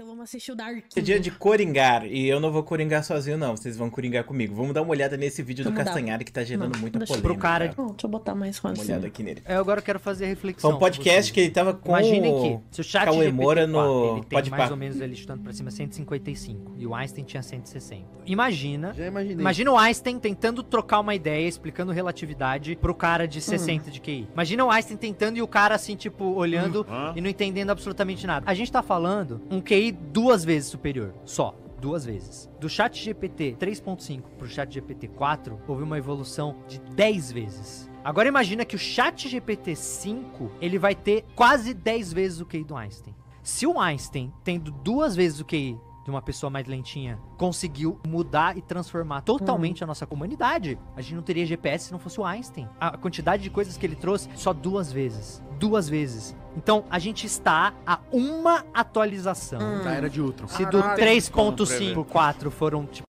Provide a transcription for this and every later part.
então vamos assistir o Dark. É dia de coringar, e eu não vou coringar sozinho, não. Vocês vão coringar comigo. Vamos dar uma olhada nesse vídeo do Castanhari que tá gerando muita polêmica. Pro cara. Não, deixa eu botar mais uma olhada aqui nele. É, agora eu quero fazer a reflexão. É um podcast que ele tava com que, se o Cauê Moura no... Ele tem mais ou menos, ele chutando pra cima, 155. E o Einstein tinha 160. Imagina... Já imaginei. Imagina o Einstein tentando trocar uma ideia, explicando relatividade pro cara de 60 de QI. Imagina o Einstein tentando e o cara assim, tipo, olhando e não entendendo absolutamente nada. A gente tá falando um QI 2 vezes superior, só. 2 vezes. Do ChatGPT 3.5 pro ChatGPT 4, houve uma evolução de 10 vezes. Agora imagina que o ChatGPT 5, ele vai ter quase 10 vezes o QI do Einstein. Se o Einstein, tendo 2 vezes o QI de uma pessoa mais lentinha, conseguiu mudar e transformar totalmente a nossa comunidade, a gente não teria GPS se não fosse o Einstein. A quantidade de coisas que ele trouxe, só 2 vezes. 2 vezes. Então, a gente está a uma atualização. Da era de Ultron. Se do 3.5, 4 foram, tipo...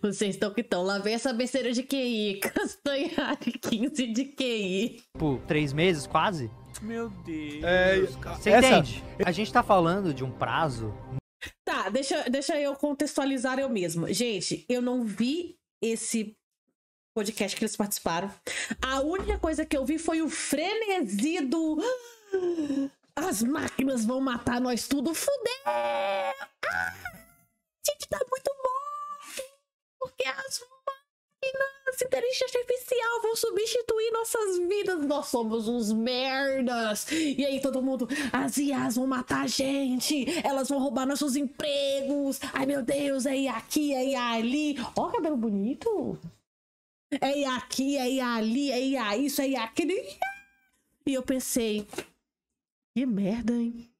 Vocês estão que estão. Lá vem essa besteira de QI. Castanhari, 15 de QI. Por 3 meses, quase. Meu Deus. Você entende? A gente tá falando de um prazo... Tá, deixa eu contextualizar eu mesma. Gente, eu não vi esse... podcast que eles participaram. A única coisa que eu vi foi o frenesi do... As máquinas vão matar nós tudo. Fudeu! Ah, gente, tá muito bom! Porque as máquinas, inteligência artificial, vão substituir nossas vidas. Nós somos uns merdas. E aí todo mundo... As IAs vão matar a gente. Elas vão roubar nossos empregos. Ai, meu Deus, é IA aqui, é IA ali. Ó, cabelo bonito. É IA aqui, é IA ali, é IA isso, é IA aquele. E eu pensei, que merda, hein?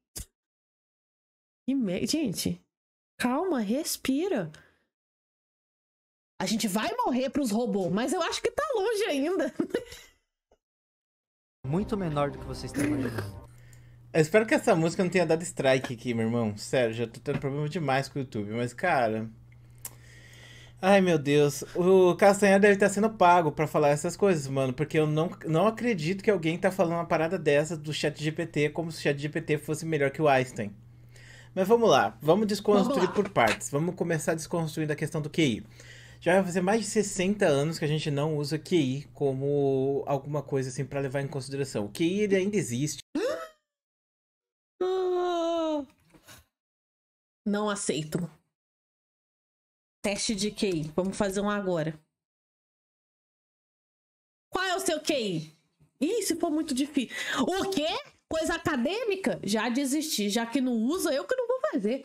Que merda. Gente, calma, respira. A gente vai morrer pros robôs, mas eu acho que tá longe ainda. Muito menor do que vocês estão imaginando. Eu espero que essa música não tenha dado strike aqui, meu irmão. Sério, já tô tendo problema demais com o YouTube, mas cara... Ai, meu Deus. O Castanhari deve estar sendo pago pra falar essas coisas, mano. Porque eu não acredito que alguém tá falando uma parada dessa do ChatGPT como se o ChatGPT fosse melhor que o Einstein. Mas vamos lá. Vamos desconstruir por partes. Vamos começar desconstruindo a questão do QI. Já vai fazer mais de 60 anos que a gente não usa QI como alguma coisa assim pra levar em consideração. O QI, ele ainda existe. Não aceito. Teste de QI. Vamos fazer um agora. Qual é o seu QI? Ih, se for muito difícil. O quê? Coisa acadêmica? Já desisti. Já que não usa, eu que não vou fazer.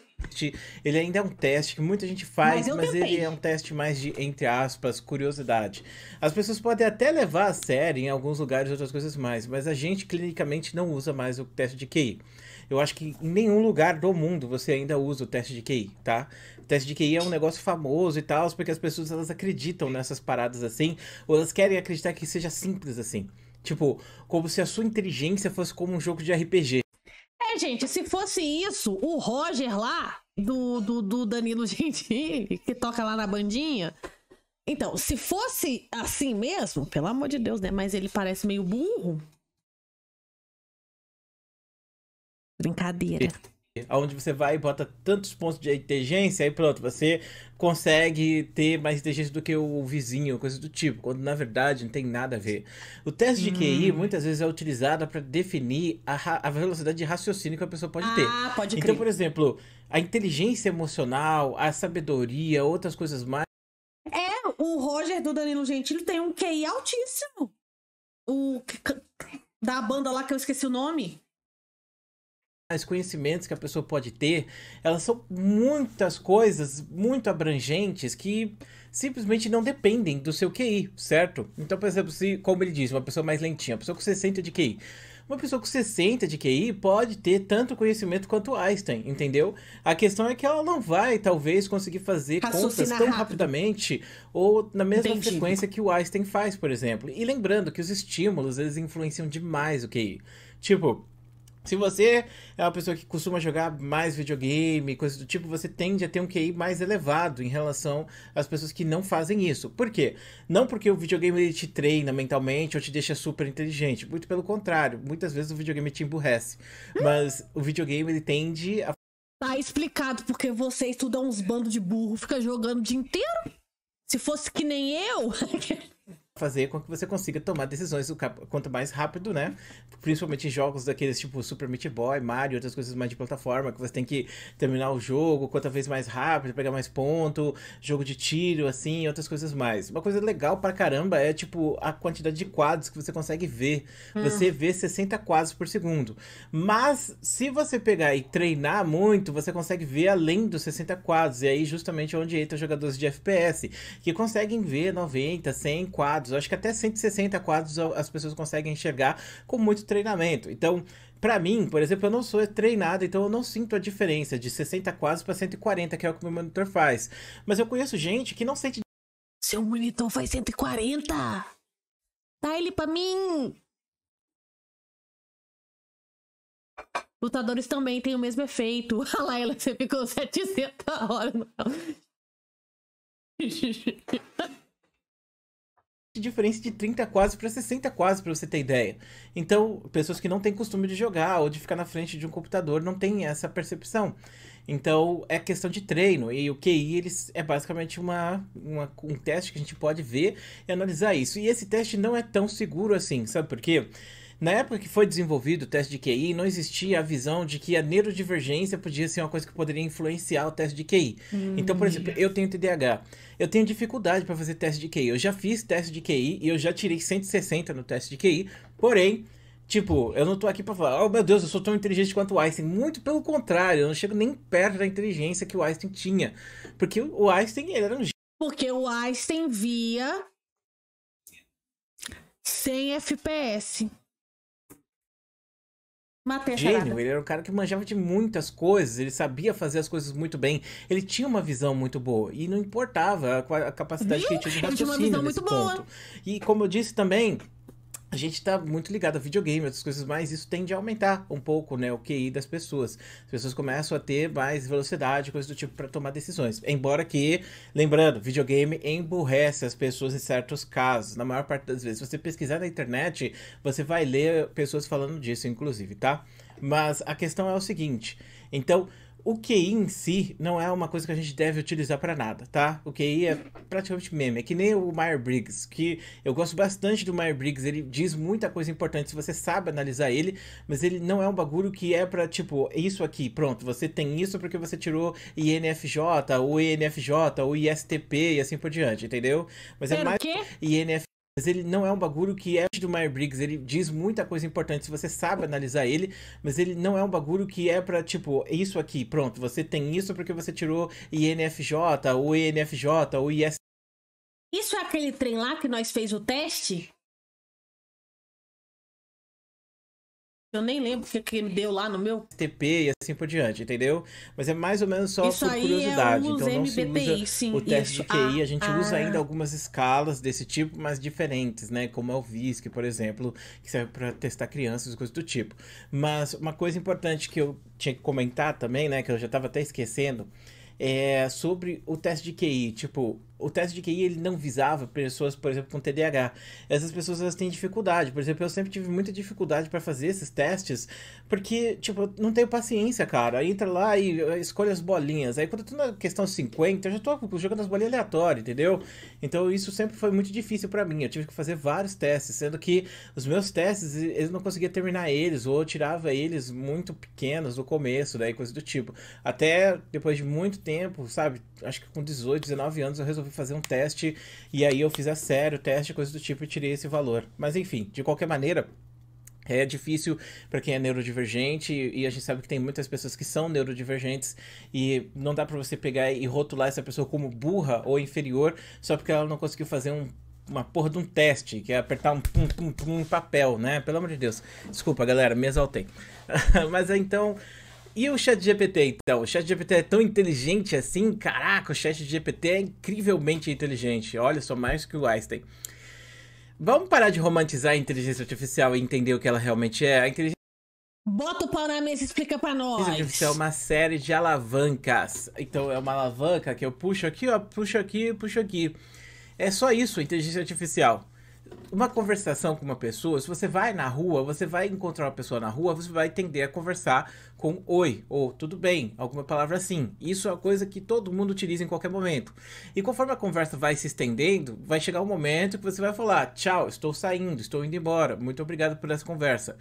Ele ainda é um teste que muita gente faz, mas ele é um teste mais de, entre aspas, curiosidade. As pessoas podem até levar a sério em alguns lugares outras coisas mais, mas a gente clinicamente não usa mais o teste de QI. Eu acho que em nenhum lugar do mundo você ainda usa o teste de QI, tá? O teste de QI é um negócio famoso e tal, porque as pessoas, elas acreditam nessas paradas assim, ou elas querem acreditar que seja simples assim. Tipo, como se a sua inteligência fosse como um jogo de RPG. É, gente, se fosse isso, o Roger lá, do Danilo Gentili, que toca lá na bandinha... Então, se fosse assim mesmo, pelo amor de Deus, né? Mas ele parece meio burro. Brincadeira. Onde você vai e bota tantos pontos de inteligência, aí pronto, você consegue ter mais inteligência do que o vizinho, coisa do tipo, quando na verdade não tem nada a ver. O teste de QI muitas vezes é utilizado para definir a velocidade de raciocínio que a pessoa pode ter. Ah, pode crer. Então, por exemplo, a inteligência emocional, a sabedoria, outras coisas mais... É, o Roger do Danilo Gentili tem um QI altíssimo. O da banda lá que eu esqueci o nome. Os conhecimentos que a pessoa pode ter, elas são muitas coisas muito abrangentes que simplesmente não dependem do seu QI, certo? Então, por exemplo, se, como ele diz, uma pessoa mais lentinha, uma pessoa com 60 de QI. Uma pessoa com 60 de QI pode ter tanto conhecimento quanto Einstein, entendeu? A questão é que ela não vai, talvez, conseguir fazer contas tão rapidamente ou na mesma frequência que o Einstein faz, por exemplo. E lembrando que os estímulos, eles influenciam demais o QI. Tipo... Se você é uma pessoa que costuma jogar mais videogame, coisas do tipo, você tende a ter um QI mais elevado em relação às pessoas que não fazem isso. Por quê? Não porque o videogame ele te treina mentalmente ou te deixa super inteligente. Muito pelo contrário, muitas vezes o videogame te emburrece. Mas o videogame ele tende a Tá explicado porque você estuda uns bandos de burro, fica jogando o dia inteiro. Se fosse que nem eu... fazer com que você consiga tomar decisões quanto mais rápido, né? Principalmente em jogos daqueles tipo Super Meat Boy, Mario, outras coisas mais de plataforma, que você tem que terminar o jogo quanta vez mais rápido, pegar mais ponto, jogo de tiro, assim, outras coisas mais. Uma coisa legal pra caramba é, tipo, a quantidade de quadros que você consegue ver. Você vê 60 quadros por segundo. Mas, se você pegar e treinar muito, você consegue ver além dos 60 quadros. E aí, justamente, onde entra os jogadores de FPS, que conseguem ver 90, 100 quadros. Eu acho que até 160 quadros as pessoas conseguem enxergar com muito treinamento. Então, pra mim, por exemplo, eu não sou treinado, então eu não sinto a diferença de 60 quadros pra 140, que é o que meu monitor faz. Mas eu conheço gente que não sente... Seu monitor faz 140! Dá ele pra mim! Lutadores também têm o mesmo efeito. A Laila, você ficou 700 a hora. Diferença de 30 quadros para 60 quadros, para você ter ideia. Então, pessoas que não têm costume de jogar ou de ficar na frente de um computador não têm essa percepção. Então, é questão de treino. E o QI, eles, é basicamente um teste que a gente pode ver e analisar isso. E esse teste não é tão seguro assim, sabe por quê? Na época que foi desenvolvido o teste de QI, não existia a visão de que a neurodivergência podia ser uma coisa que poderia influenciar o teste de QI. Então, por exemplo, eu tenho TDAH. Eu tenho dificuldade para fazer teste de QI. Eu já fiz teste de QI e eu já tirei 160 no teste de QI. Porém, tipo, eu não tô aqui para falar, oh meu Deus, eu sou tão inteligente quanto o Einstein. Muito pelo contrário, eu não chego nem perto da inteligência que o Einstein tinha. Porque o Einstein, ele era um... Porque o Einstein via 100 FPS. Gênio, ele era um cara que manjava de muitas coisas, ele sabia fazer as coisas muito bem, ele tinha uma visão muito boa e não importava a capacidade que ele tinha de raciocínio nesse ponto. E como eu disse também, a gente tá muito ligado a videogame, outras coisas mais, isso tende a aumentar um pouco, né, o QI das pessoas. As pessoas começam a ter mais velocidade, coisas do tipo, para tomar decisões. Embora que, lembrando, videogame emburrece as pessoas em certos casos. Na maior parte das vezes, se você pesquisar na internet, você vai ler pessoas falando disso, inclusive, tá? Mas a questão é o seguinte, então... O QI em si não é uma coisa que a gente deve utilizar para nada, tá? O QI é praticamente meme, é que nem o Myers Briggs, que eu gosto bastante do Myers Briggs, ele diz muita coisa importante, se você sabe analisar ele, mas ele não é um bagulho que é pra, tipo, isso aqui, pronto, você tem isso porque você tirou INFJ, ou ISTP e assim por diante, entendeu? Mas é mais INFJ. Mas ele não é um bagulho que é do Myers Briggs, ele diz muita coisa importante, se você sabe analisar ele, mas ele não é um bagulho que é pra, tipo, isso aqui, pronto, você tem isso porque você tirou INFJ, ou IS... Isso é aquele trem lá que nós fez o teste? Eu nem lembro o que ele deu lá no meu... TP e assim por diante, entendeu? Mas é mais ou menos só isso por curiosidade. Então não MBTI, se usa sim, o teste de QI. A gente usa ainda algumas escalas desse tipo, mas diferentes, né? Como é o VISC, por exemplo, que serve para testar crianças e coisas do tipo. Mas uma coisa importante que eu tinha que comentar também, né? Que eu já estava até esquecendo... É sobre o teste de QI, tipo, o teste de QI ele não visava pessoas, por exemplo, com TDAH. Essas pessoas, elas têm dificuldade, por exemplo, eu sempre tive muita dificuldade para fazer esses testes, porque, tipo, eu não tenho paciência, cara, entra lá e escolhe as bolinhas, aí quando eu tô na questão 50, eu já tô jogando as bolinhas aleatórias, entendeu? Então isso sempre foi muito difícil para mim, eu tive que fazer vários testes, sendo que os meus testes, eu não conseguia terminar eles, ou eu tirava eles muito pequenos no começo, daí coisa do tipo, até depois de muito tempo, sabe, acho que com 18, 19 anos eu resolvi fazer um teste e aí eu fiz a sério o teste, coisa do tipo, e tirei esse valor. Mas enfim, de qualquer maneira, é difícil para quem é neurodivergente e a gente sabe que tem muitas pessoas que são neurodivergentes e não dá para você pegar e rotular essa pessoa como burra ou inferior só porque ela não conseguiu fazer uma porra de um teste, que é apertar um pum-pum-pum em papel, né? Pelo amor de Deus. Desculpa, galera, me exaltei. Mas então... E o ChatGPT, então? O ChatGPT é tão inteligente assim? Caraca, o ChatGPT é incrivelmente inteligente. Olha, só mais que o Einstein. Vamos parar de romantizar a inteligência artificial e entender o que ela realmente é? A inteligência... Bota o pau na mesa e explica pra nós. A inteligência artificial é uma série de alavancas. Então, é uma alavanca que eu puxo aqui, ó, puxo aqui, puxo aqui. É só isso, inteligência artificial. uma conversação com uma pessoa, se você vai na rua, você vai encontrar uma pessoa na rua, você vai tender a conversar com oi, ou tudo bem, alguma palavra assim. Isso é uma coisa que todo mundo utiliza em qualquer momento. E conforme a conversa vai se estendendo, vai chegar um momento que você vai falar, tchau, estou saindo, estou indo embora, muito obrigado por essa conversa.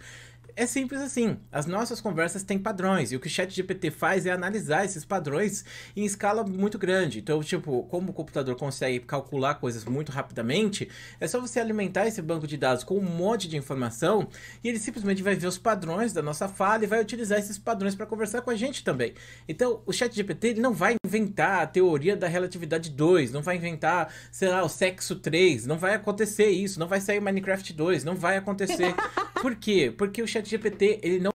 É simples assim, as nossas conversas têm padrões, e o que o ChatGPT faz é analisar esses padrões em escala muito grande. Então, tipo, como o computador consegue calcular coisas muito rapidamente, é só você alimentar esse banco de dados com um monte de informação, e ele simplesmente vai ver os padrões da nossa fala e vai utilizar esses padrões para conversar com a gente também. Então, o ChatGPT não vai inventar a teoria da relatividade 2, não vai inventar, sei lá, o sexo 3, não vai acontecer isso, não vai sair o Minecraft 2, não vai acontecer. Por quê? Porque o ChatGPT, ele não...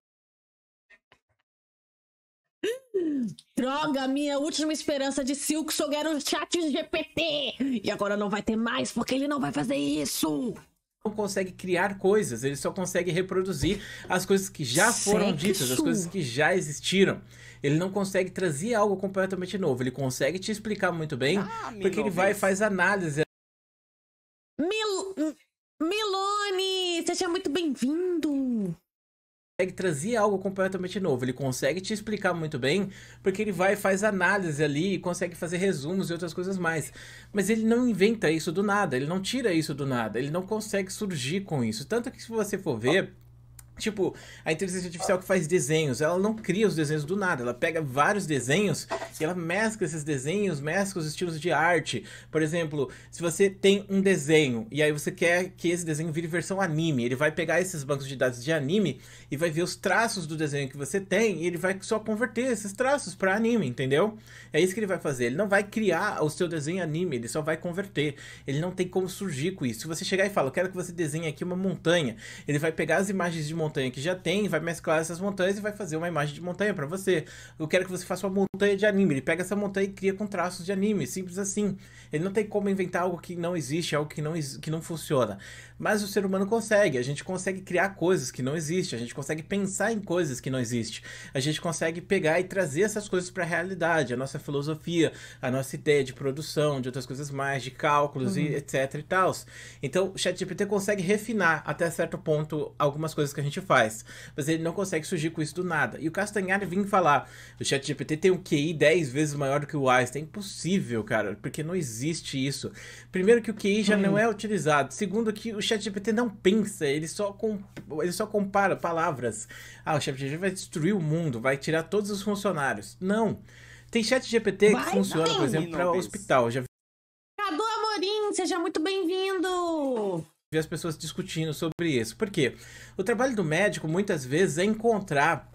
Droga, minha última esperança de Silk Show era o ChatGPT! E agora não vai ter mais, porque ele não vai fazer isso! Não consegue criar coisas, ele só consegue reproduzir as coisas que já foram ditas, as coisas que já existiram. Ele não consegue trazer algo completamente novo, ele consegue te explicar muito bem, porque ele vai e faz análise. Seja muito bem-vindo! Ele consegue trazer algo completamente novo, ele consegue te explicar muito bem, porque ele vai e faz análise ali, consegue fazer resumos e outras coisas mais. Mas ele não inventa isso do nada, ele não tira isso do nada, ele não consegue surgir com isso. Tanto que se você for ver... Tipo, a inteligência artificial que faz desenhos, ela não cria os desenhos do nada, ela pega vários desenhos e ela mescla esses desenhos, mescla os estilos de arte. Por exemplo, se você tem um desenho e aí você quer que esse desenho vire versão anime, ele vai pegar esses bancos de dados de anime e vai ver os traços do desenho que você tem e ele vai só converter esses traços para anime, entendeu? É isso que ele vai fazer, ele não vai criar o seu desenho anime, ele só vai converter, ele não tem como surgir com isso. Se você chegar e falar, eu quero que você desenhe aqui uma montanha, ele vai pegar as imagens de montanha que já tem, vai mesclar essas montanhas e vai fazer uma imagem de montanha pra você. Eu quero que você faça uma montanha de anime. Ele pega essa montanha e cria com traços de anime, simples assim. Ele não tem como inventar algo que não existe, algo que não funciona. Mas o ser humano consegue, a gente consegue criar coisas que não existem, a gente consegue pensar em coisas que não existem. A gente consegue pegar e trazer essas coisas pra realidade, a nossa filosofia, a nossa ideia de produção, de outras coisas mais, de cálculos e etc e tal. Então, o ChatGPT consegue refinar até certo ponto algumas coisas que a gente faz, mas ele não consegue surgir com isso do nada. E o Castanhari vinha falar, o ChatGPT tem um QI 10 vezes maior do que o Einstein. É impossível, cara, porque não existe isso. Primeiro que o QI já não é utilizado, segundo que o ChatGPT não pensa, ele só compara palavras. Ah, o ChatGPT vai destruir o mundo, vai tirar todos os funcionários. Não. Tem ChatGPT que funciona, por exemplo, para hospital. Já... Cadu Amorim, seja muito bem-vindo! Ver as pessoas discutindo sobre isso. Por quê? O trabalho do médico, muitas vezes, é encontrar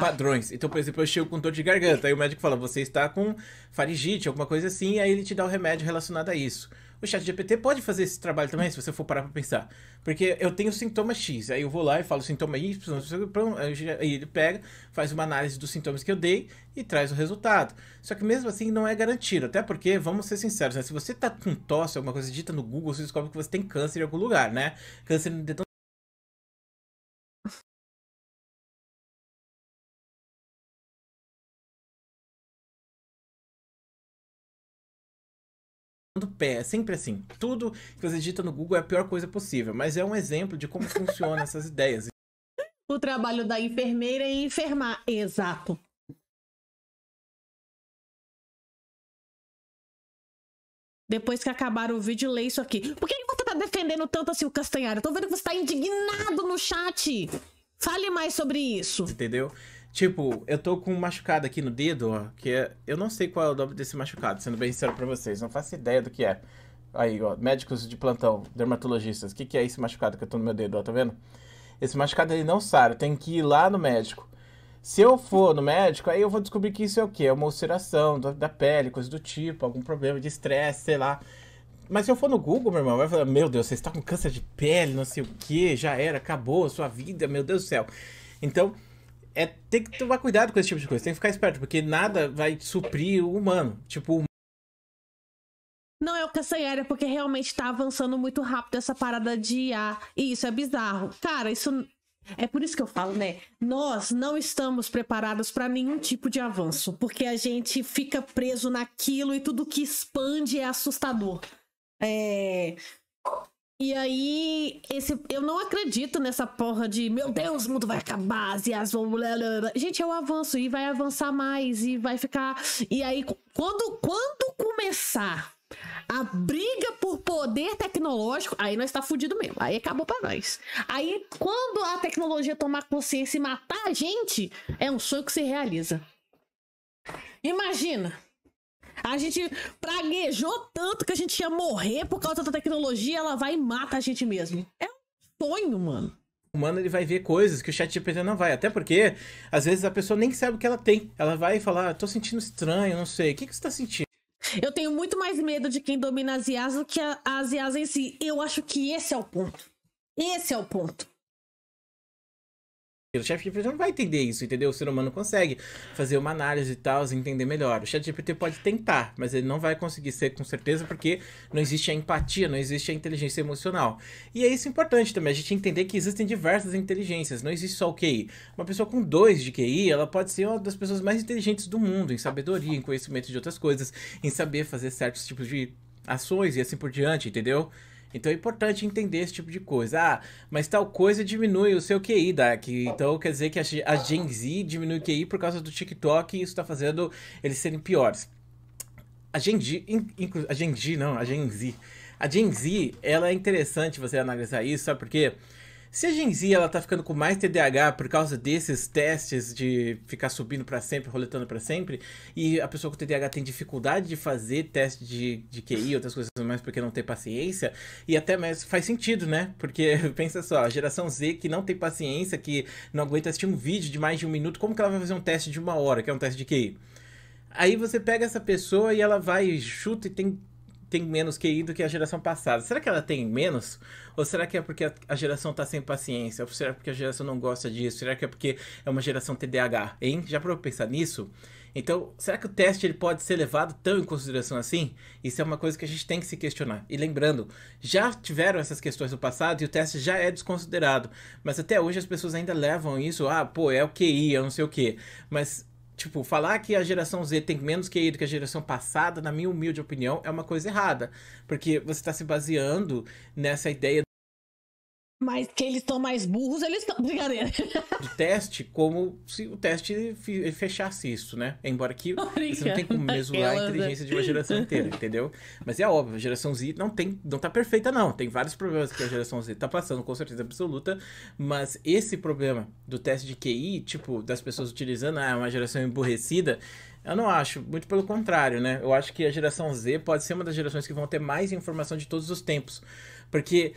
padrões. Então, por exemplo, eu chego com dor de garganta, aí o médico fala, você está com faringite, alguma coisa assim, e aí ele te dá o remédio relacionado a isso. O ChatGPT pode fazer esse trabalho também, se você for parar pra pensar. Porque eu tenho sintoma X, aí eu vou lá e falo sintoma Y, aí ele pega, faz uma análise dos sintomas que eu dei e traz o resultado. Só que mesmo assim não é garantido, até porque, vamos ser sinceros, né? Se você tá com tosse, alguma coisa, digita no Google, você descobre que você tem câncer em algum lugar, né? Câncer no dedão. Do pé, é sempre assim. Tudo que você digita no Google é a pior coisa possível, mas é um exemplo de como funcionam essas ideias. O trabalho da enfermeira é enfermar, exato. Depois que acabar o vídeo, lê isso aqui. Por que você tá defendendo tanto assim o Castanhari? Eu tô vendo que você tá indignado no chat. Fale mais sobre isso. Entendeu? Tipo, eu tô com um machucado aqui no dedo, ó, que é... Eu não sei qual é o nome desse machucado, sendo bem sincero pra vocês, não faço ideia do que é. Aí, ó, médicos de plantão, dermatologistas, o que que é esse machucado que eu tô no meu dedo, ó, tá vendo? Esse machucado, ele não sara, tem que ir lá no médico. Se eu for no médico, aí eu vou descobrir que isso é o quê? É uma ulceração da pele, coisa do tipo, algum problema de estresse, sei lá. Mas se eu for no Google, meu irmão, vai falar, meu Deus, você está com câncer de pele, não sei o quê, já era, acabou a sua vida, meu Deus do céu. Então... tem que tomar cuidado com esse tipo de coisa, tem que ficar esperto, porque nada vai suprir o humano. Tipo, não é o Castanhari, porque realmente tá avançando muito rápido essa parada de IA. E isso é bizarro. Cara, isso... É por isso que eu falo, né? Nós não estamos preparados para nenhum tipo de avanço, porque a gente fica preso naquilo e tudo que expande é assustador. E aí, eu não acredito nessa porra de, meu Deus, o mundo vai acabar, as IAs vão... Gente, eu avanço e vai avançar mais e vai ficar... E aí, quando começar a briga por poder tecnológico, aí nós tá fudido mesmo, aí acabou pra nós. Aí, quando a tecnologia tomar consciência e matar a gente, é um sonho que se realiza. Imagina... A gente praguejou tanto que a gente ia morrer por causa da tecnologia, ela vai e mata a gente mesmo. É um sonho, mano. O humano, ele vai ver coisas que o ChatGPT não vai. Até porque, às vezes, a pessoa nem sabe o que ela tem. Ela vai falar, tô sentindo estranho, não sei. O que você tá sentindo? Eu tenho muito mais medo de quem domina as IAs do que as IAs em si. Eu acho que esse é o ponto. Esse é o ponto. O ChatGPT não vai entender isso, entendeu? O ser humano consegue fazer uma análise e tal, entender melhor. O ChatGPT pode tentar, mas ele não vai conseguir ser com certeza, porque não existe a empatia, não existe a inteligência emocional. E é isso importante também, a gente entender que existem diversas inteligências, não existe só o QI. Uma pessoa com 2 de QI, ela pode ser uma das pessoas mais inteligentes do mundo, em sabedoria, em conhecimento de outras coisas, em saber fazer certos tipos de ações e assim por diante, entendeu? Então é importante entender esse tipo de coisa. Ah, mas tal coisa diminui o seu QI, Dark. Então quer dizer que a Gen Z diminui o QI por causa do TikTok e isso tá fazendo eles serem piores. A Gen Z, ela é interessante você analisar isso, sabe por quê? Se a Gen Z, ela tá ficando com mais TDAH por causa desses testes de ficar subindo pra sempre, roletando pra sempre, e a pessoa com TDAH tem dificuldade de fazer teste de QI, outras coisas mais, porque não tem paciência, e até mais faz sentido, né? Porque, pensa só, a geração Z que não tem paciência, que não aguenta assistir um vídeo de mais de 1 minuto, como que ela vai fazer um teste de 1 hora, que é um teste de QI? Aí você pega essa pessoa e ela vai, chuta e tem menos QI do que a geração passada. Será que ela tem menos? Ou será que é porque a geração tá sem paciência? Ou será que a geração não gosta disso? Será que é porque é uma geração TDAH, hein? Já parou pra pensar nisso? Então, será que o teste ele pode ser levado tão em consideração assim? Isso é uma coisa que a gente tem que se questionar. E lembrando, já tiveram essas questões no passado e o teste já é desconsiderado. Mas até hoje as pessoas ainda levam isso, ah, pô, é o QI, eu não sei o quê. Mas... tipo, falar que a geração Z tem menos QI do que a geração passada, na minha humilde opinião, é uma coisa errada. Porque você está se baseando nessa ideia... mas que eles estão mais burros, eles estão... brincadeira. ...do teste, como se o teste fechasse isso, né? Embora que você não tem como mesurar a inteligência de uma geração inteira, entendeu? Mas é óbvio, a geração Z não tá perfeita, não. Tem vários problemas que a geração Z tá passando, com certeza absoluta. Mas esse problema do teste de QI, tipo, das pessoas utilizando, ah, uma geração emburrecida... eu não acho, muito pelo contrário, né? Eu acho que a geração Z pode ser uma das gerações que vão ter mais informação de todos os tempos. Porque...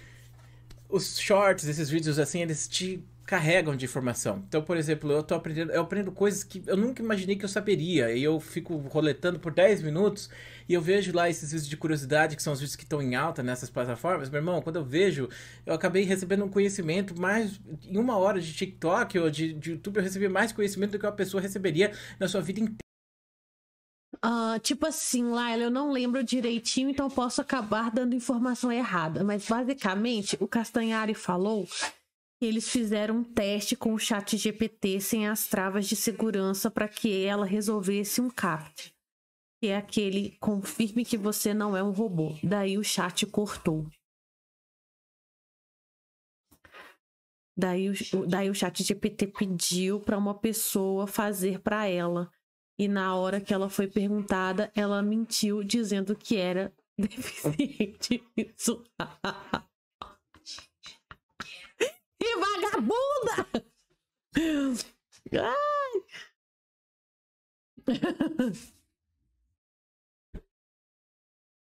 os shorts, esses vídeos assim, eles te carregam de informação. Então, por exemplo, eu aprendo coisas que eu nunca imaginei que eu saberia. E eu fico roletando por 10 minutos e eu vejo lá esses vídeos de curiosidade, que são os vídeos que estão em alta nessas plataformas. Meu irmão, quando eu vejo, eu acabei recebendo um conhecimento mais... em 1 hora de TikTok ou de YouTube, eu recebi mais conhecimento do que uma pessoa receberia na sua vida inteira. Tipo assim, Laila, eu não lembro direitinho, então posso acabar dando informação errada. Mas basicamente, o Castanhari falou que eles fizeram um teste com o ChatGPT sem as travas de segurança para que ela resolvesse um captcha, que é aquele confirme que você não é um robô. Daí o chat cortou. Daí o ChatGPT pediu para uma pessoa fazer para ela. E na hora que ela foi perguntada, ela mentiu dizendo que era deficiente visual. Que vagabunda!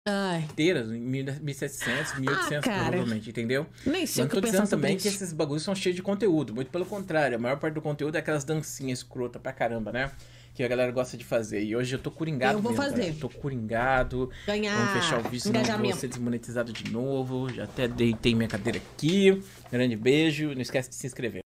Ai. Inteiras, 1700, 1800, provavelmente, entendeu? Nem sei o que eu tô dizendo também que esses bagulhos são cheios de conteúdo. Muito pelo contrário, a maior parte do conteúdo é aquelas dancinhas escrota pra caramba, né? Que a galera gosta de fazer. E hoje eu tô coringado. Eu vou mesmo, fazer. Eu tô coringado. Ganhar. Vamos fechar o vídeo, senão eu vou ser desmonetizado de novo. Já até deitei minha cadeira aqui. Grande beijo. Não esquece de se inscrever.